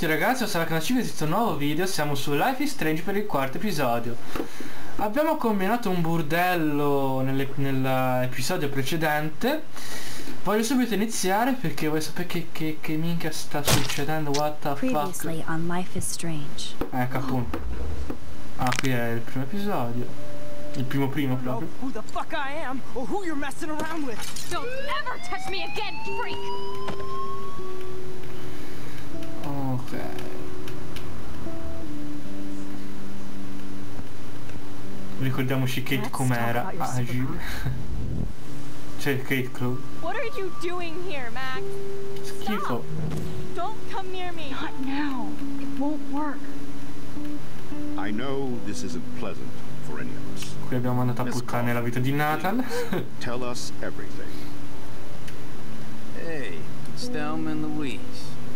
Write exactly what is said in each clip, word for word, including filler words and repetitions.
tutti ragazzi, sarà che non ci vedete un nuovo video, siamo su Life is Strange per il quarto episodio. Abbiamo combinato un burdello nell'episodio precedente. Voglio subito iniziare perché voglio sapere che, che, che minchia sta succedendo, what the fuck. On Life is Strange. Ecco appunto. Ah, qui è il primo episodio. Il primo primo proprio. Who the fuck I am or who you're messing around with. Don't ever touch me again, freak. Ok. Ricordiamoci Kate com'era. Agile. C'è il Kate Club. What are you doing here, Max? Schifo. Don't come near me. Not now. It won't work. I know this isn't pleasant. Qui abbiamo andato a puttane la vita di Nathan. Tell us everything. Hey, it's Thelma and Louise.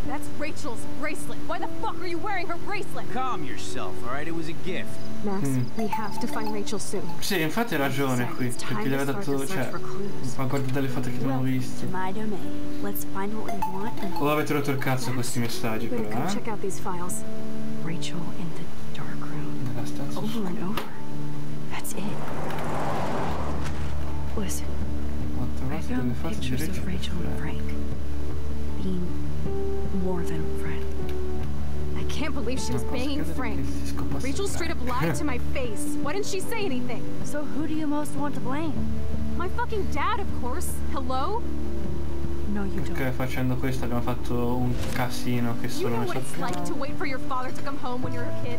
That's Rachel's bracelet. Why the fuck are you wearing her bracelet? Calm yourself, all right? It was a gift. Max, mm. we have to find Rachel soon. Sì, infatti hai ragione qui, perché le aveva dato, cioè, ma guarda dalle foto che abbiamo visto. O avete rotto il cazzo a questi messaggi però, eh? Rachel in the dark room. Nella stanza. Over and over. That's it. Listen, I found pictures of Rachel and Frank being more than a friend. I can't believe she was banging Frank. Rachel straight up lied to my face. Why didn't she say anything? So who do you most want to blame? My fucking dad, of course. Hello? No, you don't. Perché facendo questo abbiamo fatto un casino che solo noi sappiamo. You know what it's like to wait for your father to come home when you're a kid?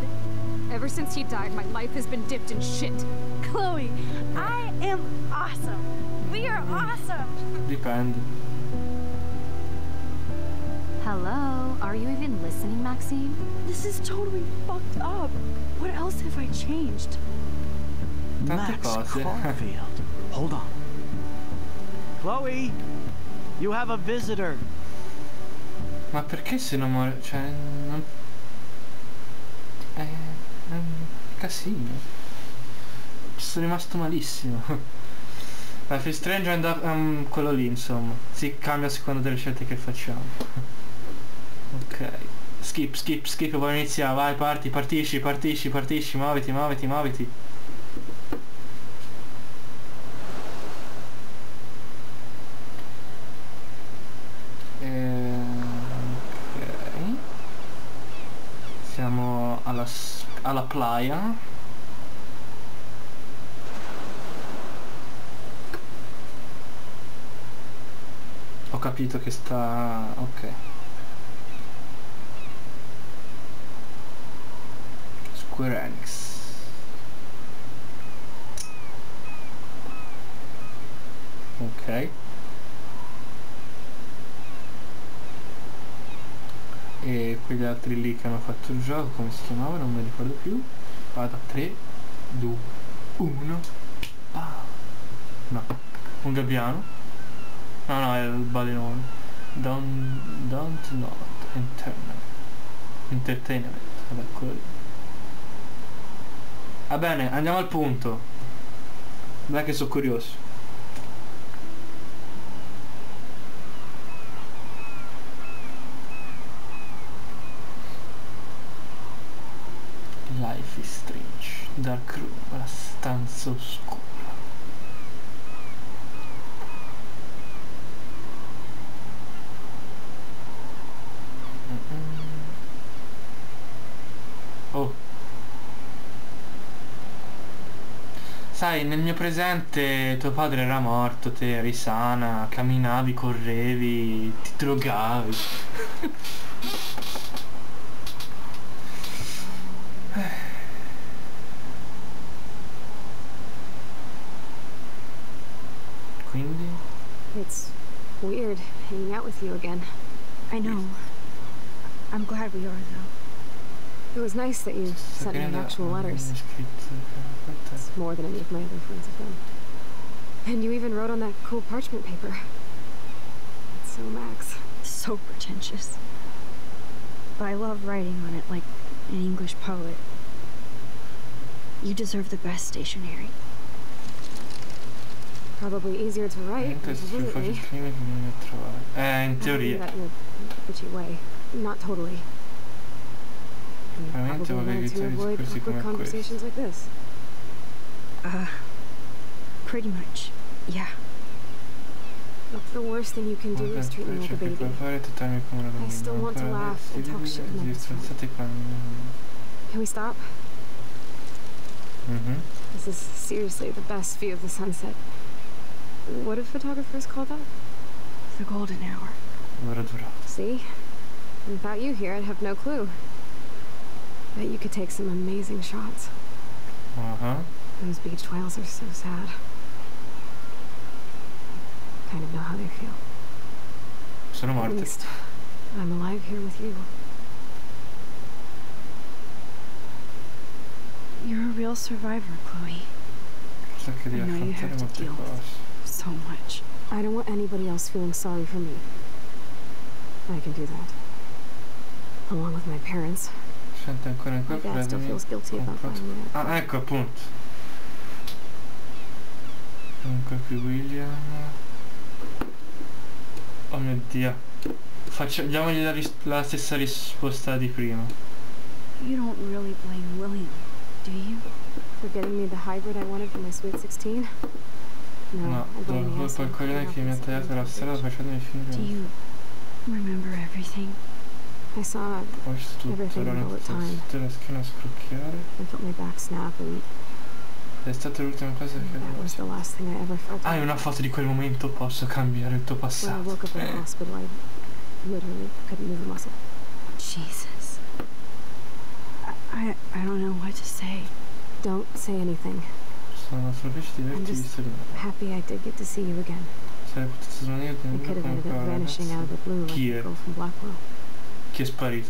Ever since he died, my life has been dipped in shit. Chloe, I am awesome. We are awesome. Depend. Hello, are you even listening, Maxine? This is totally fucked up. What else have I changed? Max Caulfield. Hold on. Chloe, you have a visitor. Ma perché se non muore? Cioè, non... Eh... Casino. Ci sono rimasto malissimo. Life is Strange è um, quello lì, insomma. Si cambia a seconda delle scelte che facciamo. Ok. Skip, skip, skip, vuoi iniziare? Vai, parti, partisci, partisci, partisci, muoviti, muoviti, muoviti. Alla, alla playa. Ho capito che sta... ok. Square Enix. Ok. E quegli altri lì che hanno fatto il gioco, come si chiamava? Non mi ricordo più. Vado a tre, due, uno. Ah. No, un gabbiano. No, no, è il balenone. Don't, don't not entertainment. Entertainment. Vabbè, quello lì. Va bene, andiamo al punto. Dai che sono curioso. Life is Strange, Dark Room, la stanza oscura. Oh. Sai, nel mio presente tuo padre era morto, te eri sana, camminavi, correvi, ti drogavi. Quindi? It's weird hanging out with you again. I know. I'm glad we are though. It was nice that you sent me actual letters. It's more than any of my other friends have done. And you even wrote on that cool parchment paper. It's so Max. So pretentious. But I love writing on it like an English poet. You deserve the best stationery. Probably easier to write. Eh, in teoria. Not totally. I probably meant to avoid awkward conversations like this. Uh, pretty much, yeah. Look, the worst thing you can do is treat me like a baby. I still want to laugh and talk shit. Can we stop? Mm-hmm. This is seriously the best view of the sunset. What do photographers call that? The golden hour. See? Without you here, I'd have no clue. Bet you could take some amazing shots. Uh-huh. Those beached whales are so sad. I kind of know how they feel. So no, at least I'm alive here with you. You're a real survivor, Chloe. I know you have to deal with so much. I don't want anybody else feeling sorry for me. I can do that. Along with my parents. Sente ancora in corpo, dad still feels guilty about finding it. Ah, ecco appunto. Dunque qui William. Oh mio Dio. Facciamo diamogli la, la stessa risposta di prima. You don't really blame William, do you? For getting me the hybrid I wanted for my sweet sixteen? No, no, I blame you. Che mi ha tagliato la strada facendomi finire. Remember everything? I saw everything all the time. I felt my back snap and that was the last thing I ever felt. Hai una foto di quel momento, posso cambiare il tuo passato. When I woke up in the hospital, I literally couldn't move a muscle. Jesus. I, I don't know what to say. Don't say anything. I'm just happy I did get to see you again. It could have ended up vanishing out of the blue like the girl from Blackwell. Chi è sparito?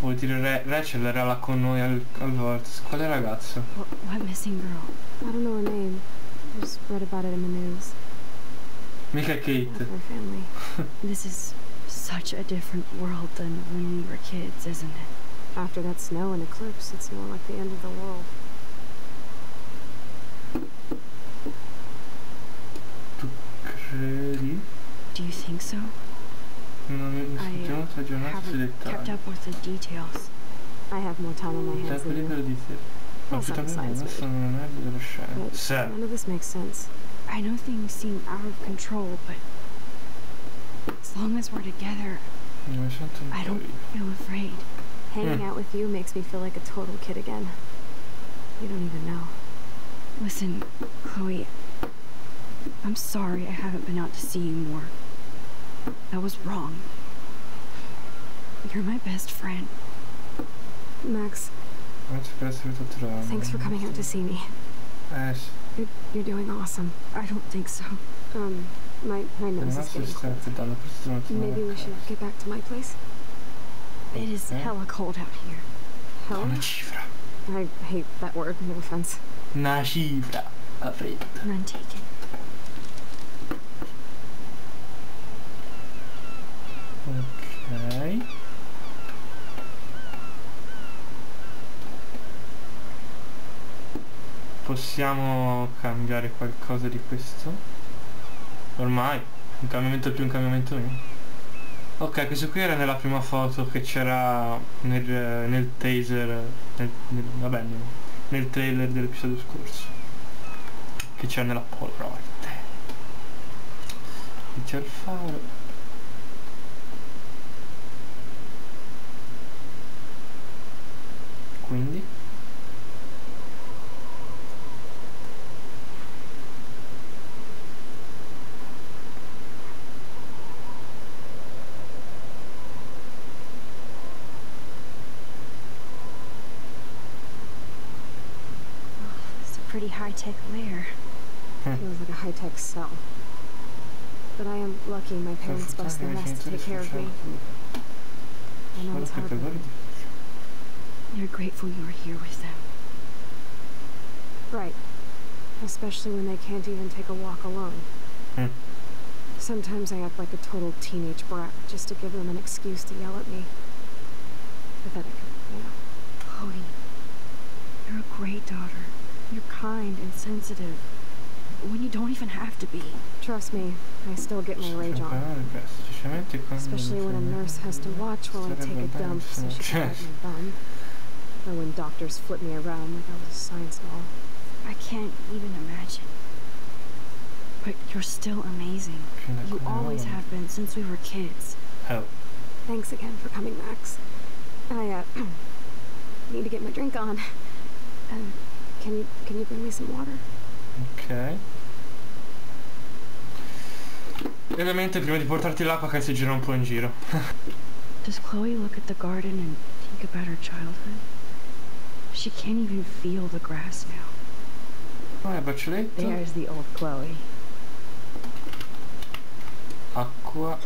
Vuol dire Rachel era là con noi al, al Vortex. Quale ragazzo? What, what missing girl? I don't know her name. I just read about it in the news. Mica Kate. Her family. This is such a different world than when we were kids, isn't it? After that snow and eclipse, it's more like the end of the world. Really? Do you think so? No, I uh, haven't kept up with the details. I have more time on my hands than you. That's not science, really. None of this makes sense. I know things seem out of control, but as long as we're together, I don't feel afraid. Hanging out with you makes me feel like a total kid again. You don't even know. Listen, Chloe. I'm sorry I haven't been out to see you more. I was wrong. You're my best friend. Max, thanks for coming out to see me. You're, you're doing awesome. I don't think so. Um, my, my nose is getting cold. Maybe we should get back to my place? It is hella cold out here. Hella? I hate that word, no offense. Una cifra. None taken. Okay. Possiamo cambiare qualcosa di questo? Ormai, un cambiamento più un cambiamento meno. Ok, questo qui era nella prima foto che c'era nel, nel taser, nel, nel, vabbè, nel, nel trailer dell'episodio scorso. Che c'era nella Polaroid. Qui c'è il faro. Quindi oh, it's a pretty high-tech lair. It feels like a high-tech cell. But I am lucky my parents bust their ass to take care of me. I know it's hard. They're grateful you were here with them. Right. Especially when they can't even take a walk alone. Mm. Sometimes I act like a total teenage brat just to give them an excuse to yell at me. Pathetic, you know. Chloe, you're a great daughter. You're kind and sensitive. when you don't even have to be. Trust me, I still get my rage on. Especially when a nurse has to watch while I take a dump so she can grab my bum. Or when doctors flip me around like I was a science doll. I can't even imagine. But you're still amazing. You always have been since we were kids. Oh. Thanks again for coming, Max. I, uh, need to get my drink on. Um, can you, can you bring me some water? Ok. Ovviamente prima di portarti l'acqua che si gira un po' in giro. Does Chloe look at the garden and think about her childhood? She can't even feel the grass now. Vai, baccioletta. There's the old Chloe. Acqua.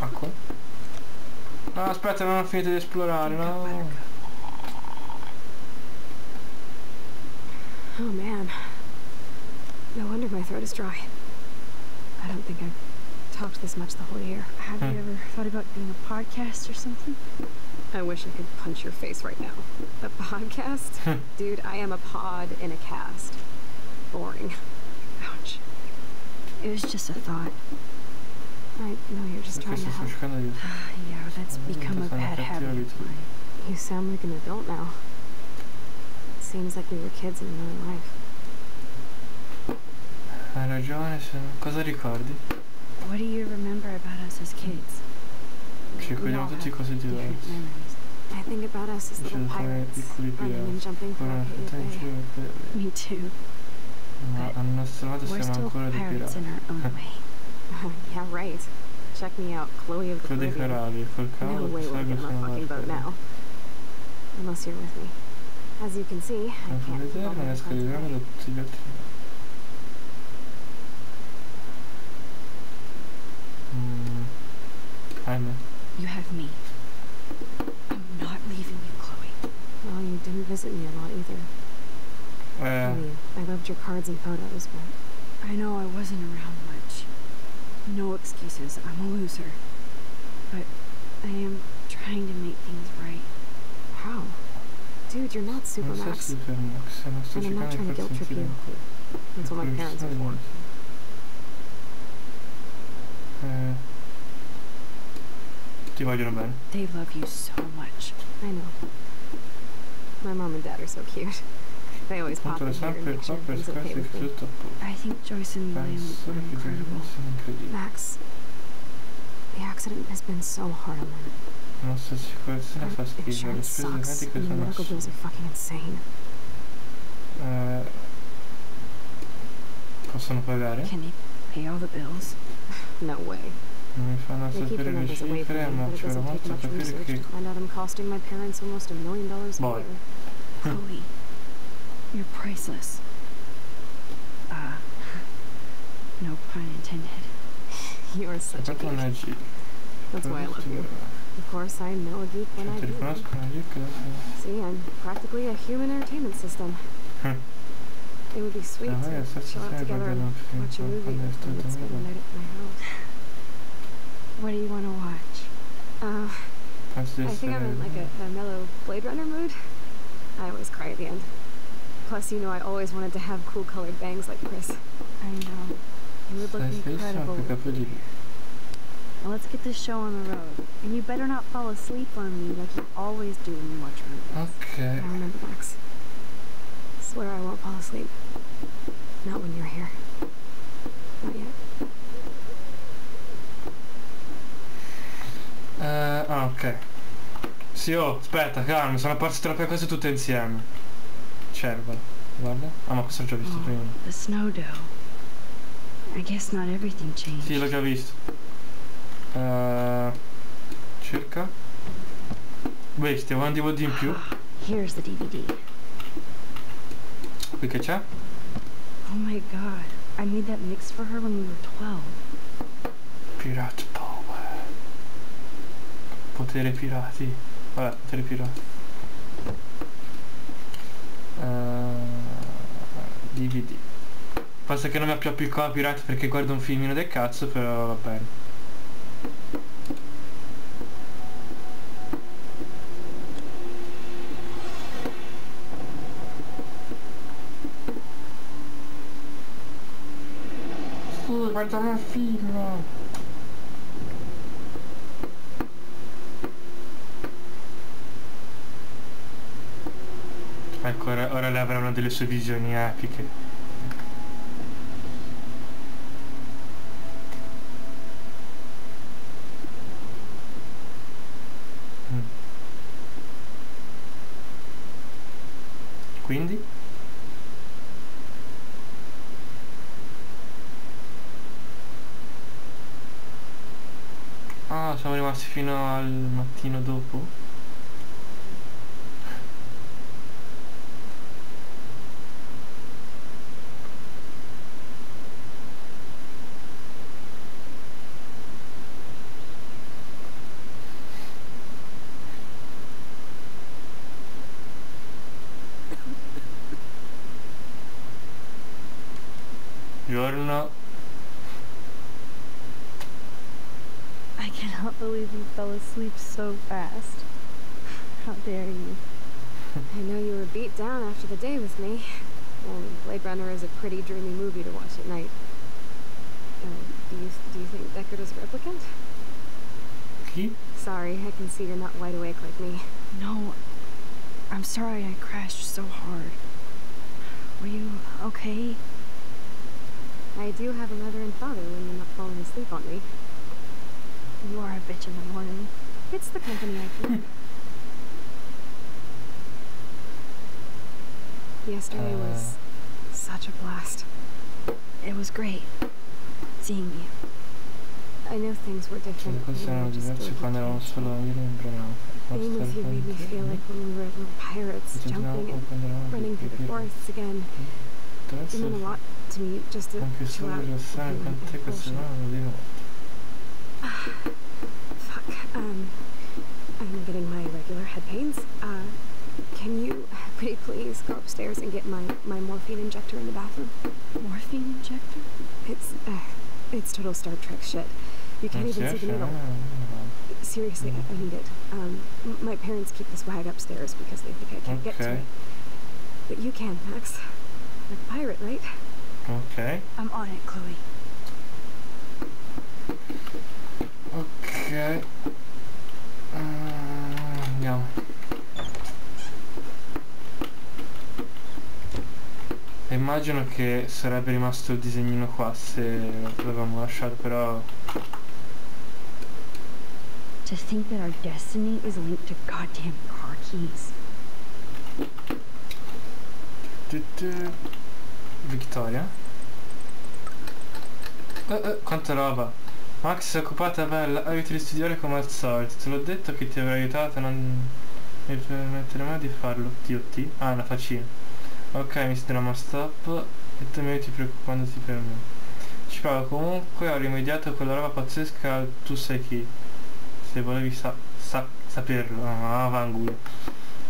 Acqua. No, aspetta, non ho finito di esplorare, no. Oh man. No wonder my throat is dry. I don't think I've talked this much the whole year. Have hmm. you ever thought about doing a podcast or something? I wish I could punch your face right now. A podcast? Dude, I am a pod in a cast. Boring. Ouch. It was just a thought. I know you're just trying to help. Yeah, that's become a bad habit. You sound like an adult now. It seems like we were kids in another life. Hai ragione, cosa ricordi? What do you remember about us as kids? Ci ricordiamo tutti cose diverse. I think about us as little pirates, running and jumping from Arcadia Bank. Me too. But we're still pirates in our own way. Yeah, right. Check me out, Chloe of the Caribbean. No way we'll get my fucking boat now. Unless you're with me. As you can see, I can't go on the continent. You have me. I'm not leaving you, Chloe. Well, you didn't visit me a lot either. Uh, I mean, I loved your cards and photos, but... I know I wasn't around much. No excuses, I'm a loser. But I am trying to make things right. How? Dude, you're not Supermax. And I'm not trying to guilt trip you. That's what my parents are for. Uh... They love you so much. I know. My mom and dad are so cute. They always pop in here and make sure things are okay with me. I think Joyce and Liam are incredible. Max, the accident has been so hard on them. Our insurance sucks. The medical bills are fucking insane. Can they pay all the bills? No way. Mi fanno sapere le cifre, ma ci vuole molto capire che... Boy. Chloe, you're priceless. Uh, no pun intended. You are such a geek. That's why I love you. Of course, I know a geek when I do. See, I'm practically a human entertainment system. It would be sweet to chill out together and watch a movie and spend the night at my house. What do you want to watch? Uh, I think I'm in like a, a mellow Blade Runner mood. I always cry at the end. Plus, you know, I always wanted to have cool colored bangs like Chris. I know. You would look incredible. Well, let's get this show on the road. And you better not fall asleep on me like you always do when you watch movies. Okay. I remember, Max. I swear I won't fall asleep. Not when you're here. Not yet. Eh, uh, ok. Sì, oh, aspetta, calma, sono apparse troppe cose tutte insieme. Cervo, guarda. Ah, ma questo l'ho già visto oh, prima. The snow dough. I guess not everything changed. Sì, l'ho già visto. Uh, circa. Questo è un D V D in più. Here's the D V D. Qui che c'è? Oh my god. I made that mix for her when we were twelve. Pirate power. Potere pirati. Vabbè, potere pirati. Uh, D V D. Forse che non mi ha più appiccato a pirati perché guardo un filmino del cazzo, però va bene. facciamo il film. Ecco, ora, ora lei avrà una delle sue visioni epiche. Quindi? Ah, siamo rimasti fino al mattino dopo? Giorno. I cannot believe you fell asleep so fast. How dare you? I know you were beat down after the day with me. Well, Blade Runner is a pretty dreamy movie to watch at night. Uh, do you do you think Deckard is a replicant? He? Sorry, I can see you're not wide awake like me. No, I'm sorry I crashed so hard. Were you okay? I do have a mother and father when they're not falling asleep on me. You are a bitch in the morning. It's the company I keep. Yesterday uh. was such a blast. It was great seeing you. I know things were different. You know, just being with you made me feel like when we were little pirates, jumping and running through the forests again. It meant a lot to me just to chill out. Uh, fuck. Um, I'm getting my regular head pains. Uh, can you, pretty please, go upstairs and get my my morphine injector in the bathroom? Morphine injector? It's uh, it's total Star Trek shit. You can't even see the needle. Seriously, I, I need it. Um, m my parents keep this wag upstairs because they think I can't okay. get to it. But you can, Max. Like a pirate, right? Okay. I'm on it, Chloe. Okay. Uh, andiamo. Immagino che sarebbe rimasto il disegnino qua se l'avevamo lasciato, però. To think that our destiny is linked to goddamn car keys. Victoria. Eh, eh, quanta roba. Max è occupata, bella, aiuti di studiare come al solito. Te l'ho detto che ti avrei aiutato, non mi permettere mai di farlo. T O T? Ah, una faccina. Ok, mi drama stop. E tu mi aiuti preoccupandoti per me. Ci provo comunque, ho rimediato quella roba pazzesca, tu sai chi. Se volevi sa sa saperlo. Ah, vangolo.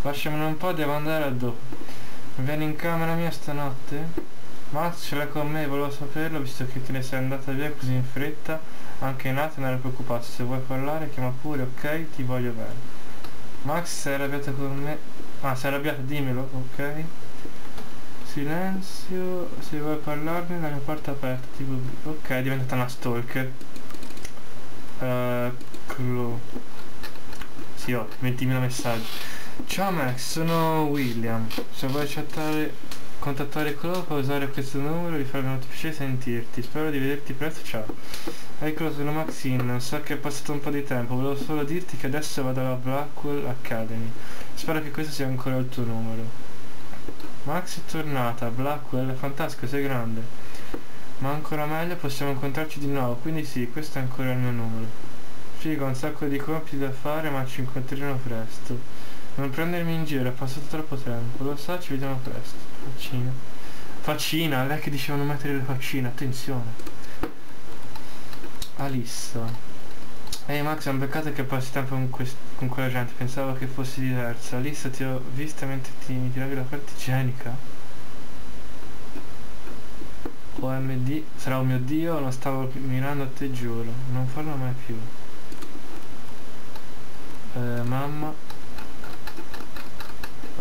Lasciamone un po', devo andare a dopo. Vieni in camera mia stanotte? Ma ce l'hai con me, volevo saperlo visto che te ne sei andata via così in fretta. Anche Nathan era preoccupato. Se vuoi parlare chiama pure, ok? Ti voglio bene. Max, sei arrabbiato con me? Ah, sei arrabbiato, dimmelo, ok? Silenzio, se vuoi parlarne la mia porta aperta, tipo. Ok, è diventata una stalker. Uh, clo. Sì, ho ventimila messaggi. Ciao Max, sono William. Se vuoi chattare, contattare Chloe, puoi usare questo numero, mi farebbe molto piacere sentirti. Spero di vederti presto, ciao. Ecco, sono Maxine, so che è passato un po' di tempo, volevo solo dirti che adesso vado alla Blackwell Academy. Spero che questo sia ancora il tuo numero. Max è tornata, Blackwell è fantastico, sei grande. Ma ancora meglio, possiamo incontrarci di nuovo, quindi sì, questo è ancora il mio numero. Figo, un sacco di compiti da fare, ma ci incontreremo presto. Non prendermi in giro, è passato troppo tempo, lo so, ci vediamo presto. Faccina. Faccina, lei che diceva non mettere le faccine, attenzione. Alissa. Ehi Max, è un peccato che passi tempo con, con quella gente, pensavo che fossi diversa. Alissa, ti ho vista mentre ti mi tiravi la carta igienica. O M D, sarà un mio dio, non stavo mirando a te, giuro. Non farlo mai più. Eh, mamma.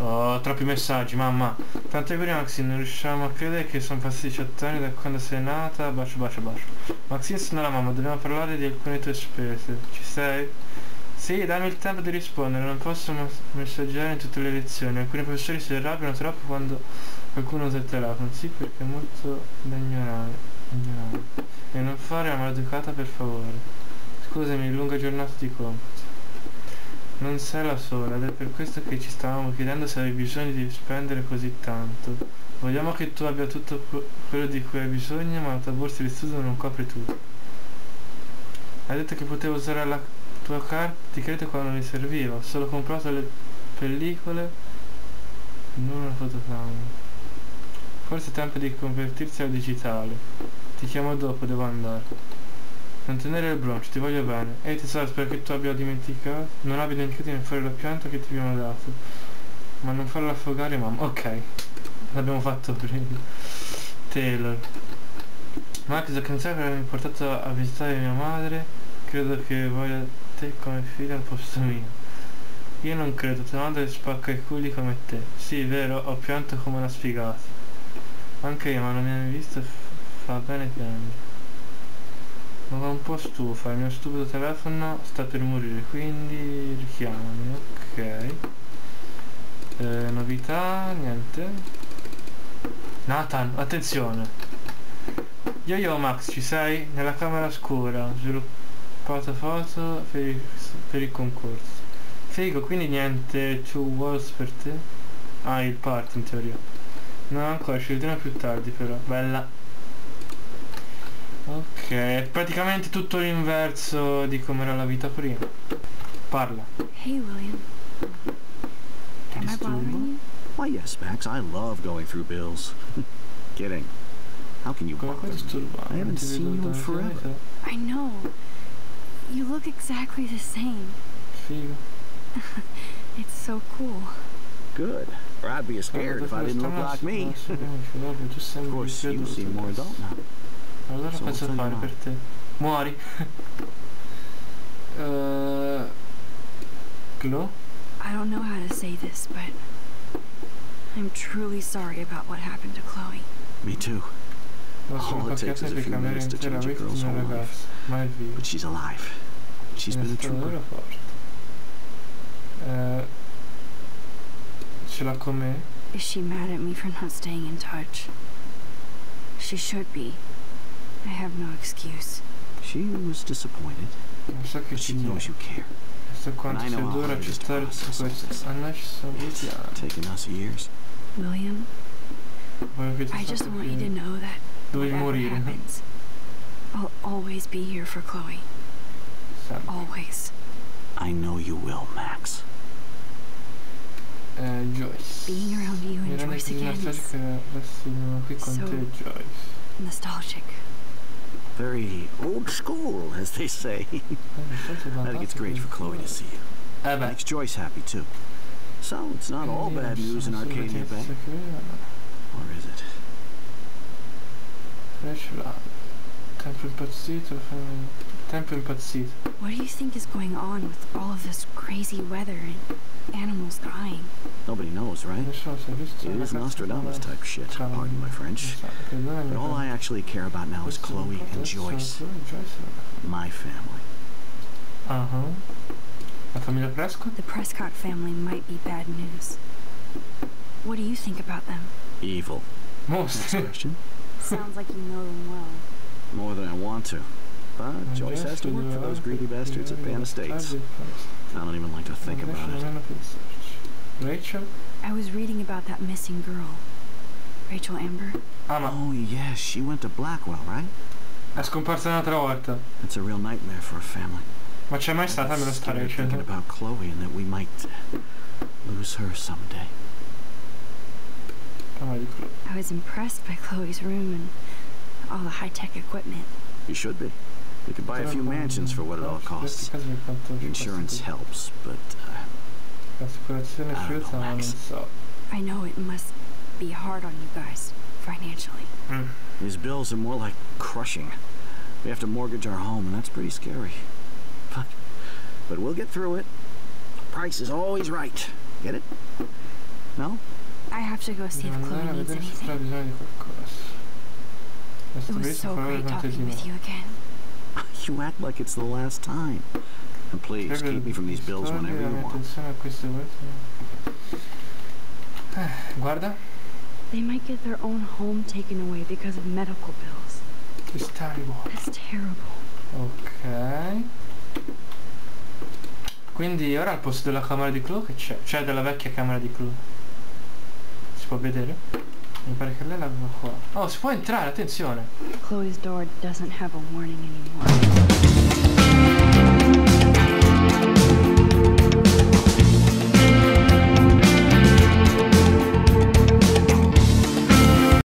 Oh, troppi messaggi, mamma. Tante auguri Maxine, non riusciamo a credere che sono passati diciotto anni da quando sei nata. Bacio, bacio, bacio. Maxine, sono la mamma, dobbiamo parlare di alcune tue spese. Ci sei? Sì, dammi il tempo di rispondere, non posso messaggiare in tutte le lezioni. Alcuni professori si arrabbiano troppo quando qualcuno usa il telefono. Sì, perché è molto da ignorare. ignorare. E non fare la maleducata, per favore. Scusami, lunga giornata di compiti. Non sei la sola ed è per questo che ci stavamo chiedendo se avevi bisogno di spendere così tanto. Vogliamo che tu abbia tutto quello di cui hai bisogno, ma la tua borsa di studio non copre tutto. Hai detto che potevo usare la tua carta di credito quando mi serviva. Ho solo comprato le pellicole, non una fotocamera. Forse è tempo di convertirsi al digitale. Ti chiamo dopo, devo andare. Non tenere il broncio, ti voglio bene. Ehi tesoro, spero che tu abbia dimenticato. Non abbia dimenticato di fare la pianta che ti abbiamo dato. Ma non farla affogare, mamma. Ok, l'abbiamo fatto prima. Taylor. Max, ho pensato che mi ha portato a visitare mia madre. Credo che voglia te come figlia al posto mio. Io non credo, tua madre spacca i culi come te. Sì, vero, ho pianto come una sfigata. Anche io, ma non mi hai visto. Fa bene piangere. Ma un po' stufa, il mio stupido telefono sta per morire, quindi richiamami, ok. Eh, novità, niente. Nathan, attenzione! Yo yo Max, ci sei? Nella camera scura, sviluppata foto per il, per il concorso. Figo, quindi niente two walls per te? Ah, il part in teoria. No, ancora, ci vediamo più tardi però. Bella! Ok, praticamente tutto l'inverso di com'era la vita prima. Parla. Hey William. Am I bothering you? Why yes, Max, I love going through bills. Kidding. How can you bother me? I haven't seen you in forever. I know. You look exactly the same. Figo. It's so cool. Good. Or I'd be scared if I didn't look like me. Of course, you seem more adult now. Allora so posso fare per te. Muori. uh, Glow? I don't know how to say this, but I'm truly sorry about what happened to Chloe. Me too. All it takes is a few minutes to change a girl's whole life. But she's alive. She's been a trooper. Uh, ce l'ha con me? Is she mad at me for not staying in touch? She should be. I have no excuse. She was disappointed, but she knows you care. And I know how hard this process is. It's taken us years. William, I just want you to know that whatever happens, I'll always be here for Chloe. Always. I know you will, Max. Uh, Joyce. Being around you and Joyce again is so nostalgic. Very old school, as they say. I think it's great for Chloe to see you. It makes Joyce happy, too. So, it's not all bad news in Arcadia Bank. Or is it? What do you think is going on with all of this crazy weather and animals dying? Nobody knows, right? It is Nostradamus-type shit, pardon my French. But all I actually care about now is Chloe and Joyce. My family. Uh-huh. La famiglia Prescott? The Prescott family might be bad news. What do you think about them? Evil. Most. Question. Sounds like you know them well. More than I want to. But Joyce has to work for those greedy bastards at Pan Estates. I don't even like to think about it. Rachel? I was reading about that missing girl. Rachel Amber? Oh, yeah, she went to Blackwell, right? È scomparsa un'altra volta. It's a real nightmare for a family. Ma c'è mai stata meno sta Rachel? Thinking about Chloe and that we might lose her someday. I was impressed by Chloe's room and all the high-tech equipment. You should be. We could buy a few mansions for what it all costs. Insurance helps, but... Uh, I don't know, Max. I know it must be hard on you guys, financially. Mm. These bills are more like crushing. We have to mortgage our home, and that's pretty scary. But, but we'll get through it. The price is always right. Get it? No? I have to go see if Chloe needs anything. It was so great talking with you again. You act like it's the last time. And please, keep me from these bills whenever you want. Guarda. They might get their own home taken away because of medical bills. It's terrible. That's terrible. Ok. Quindi ora al posto della camera di Chloe che c'è? Cioè della vecchia camera di Chloe. Si può vedere? Mi pare che lei l'aveva qua. Oh, si può entrare, attenzione! Chloe's door doesn't have a warning anymore.